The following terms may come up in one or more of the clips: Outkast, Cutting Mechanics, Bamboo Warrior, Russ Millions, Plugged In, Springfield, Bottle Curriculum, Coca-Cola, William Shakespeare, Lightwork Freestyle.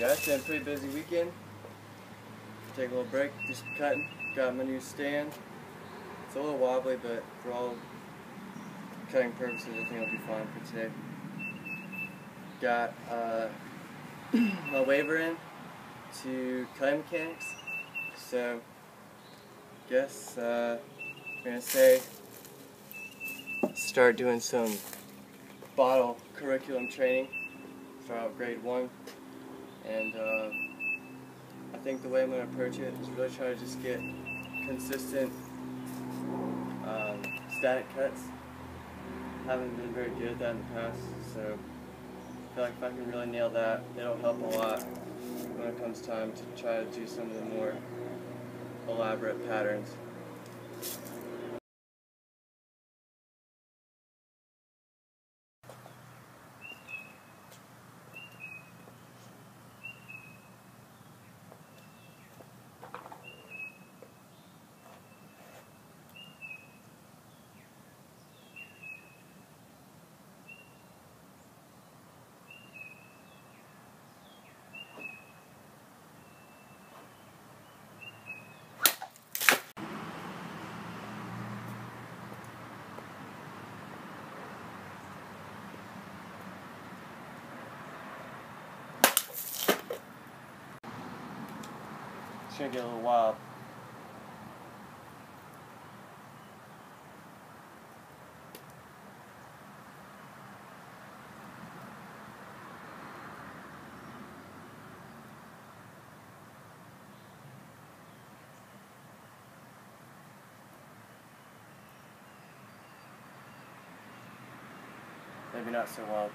Yeah, it's been a pretty busy weekend. Take a little break, just cutting. Got my new stand. It's a little wobbly, but for all cutting purposes, I think it'll be fine for today. Got my waiver in to cutting mechanics. So, guess I'm gonna say start doing some bottle curriculum training. Start out grade 1, and I think the way I'm gonna approach it is really try to just get consistent static cuts. Haven't been very good at that in the past, so I feel like if I can really nail that, it'll help a lot when it comes time to try to do some of the more elaborate patterns. It's gonna get a little wild. Maybe not so wild.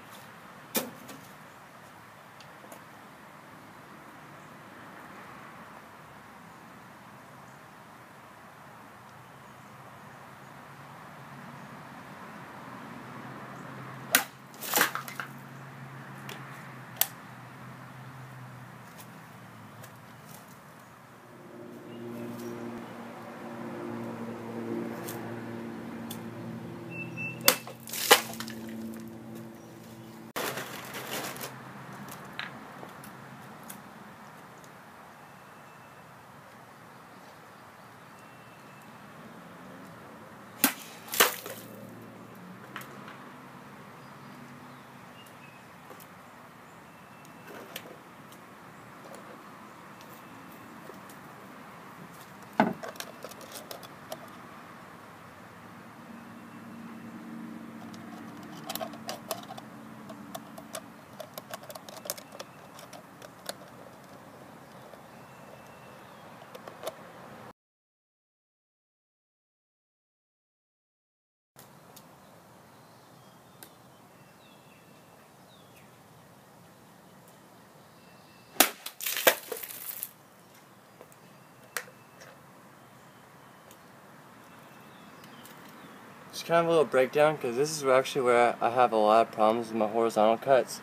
Just kind of a little breakdown, because this is actually where I have a lot of problems with my horizontal cuts.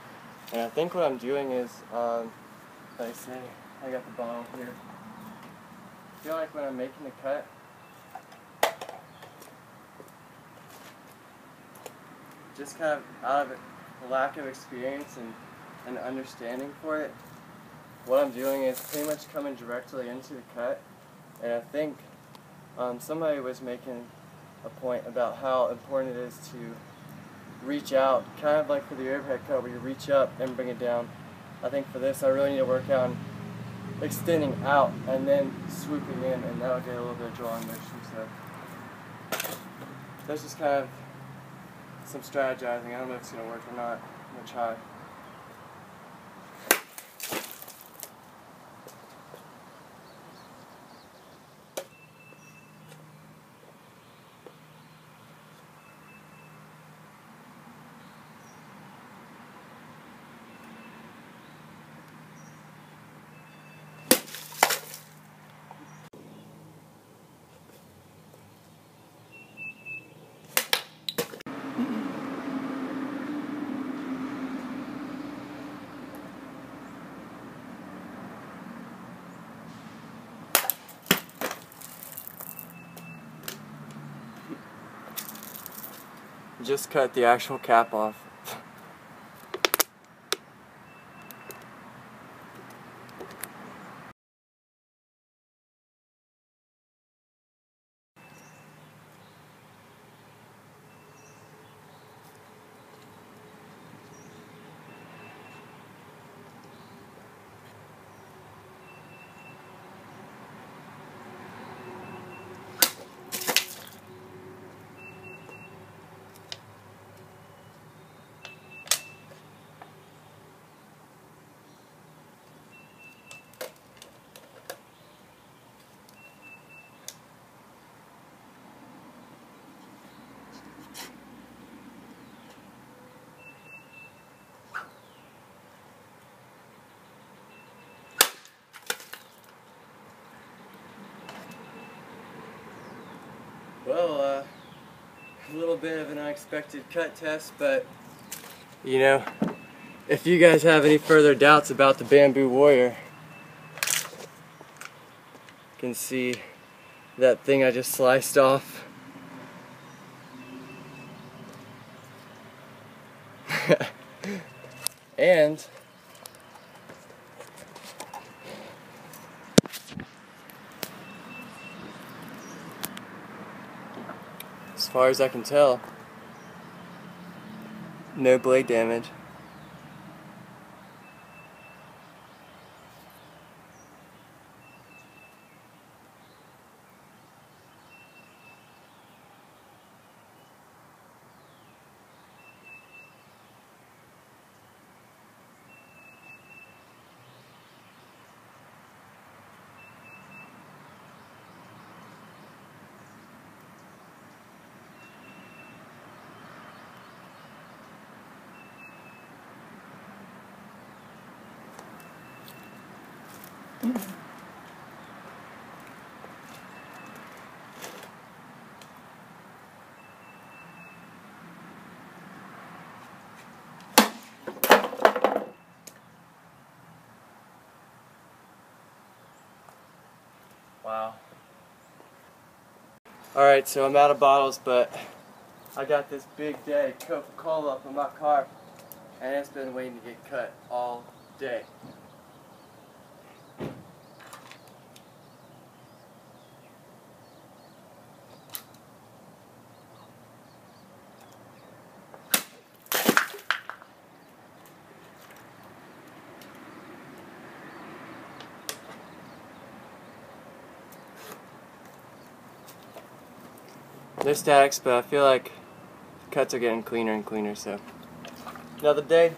And I think what I'm doing is, like I say, I got the bottle here. I feel like when I'm making the cut, just kind of out of a lack of experience and understanding for it, what I'm doing is pretty much coming directly into the cut. And I think somebody was making a point about how important it is to reach out, kind of like for the overhead cut where you reach up and bring it down. I think for this I really need to work on extending out and then swooping in, and that'll get a little bit of drawing motion. So that's just kind of some strategizing. I don't know if it's going to work or not. I'm going to try. Just cut the actual cap off. Well, a little bit of an unexpected cut test, but you know, if you guys have any further doubts about the Bamboo Warrior, you can see that thing I just sliced off. And as far as I can tell, no blade damage. Wow. Alright, so I'm out of bottles, but I got this big day Coca-Cola up in my car, and it's been waiting to get cut all day. They're statics, but I feel like the cuts are getting cleaner and cleaner, so another day.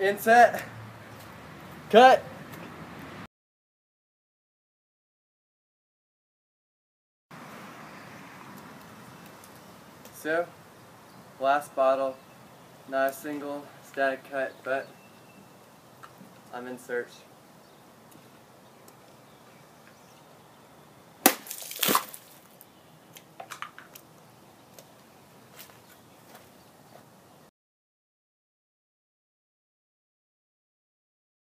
Inset. Cut. So, last bottle, not a single static cut, but I'm in search.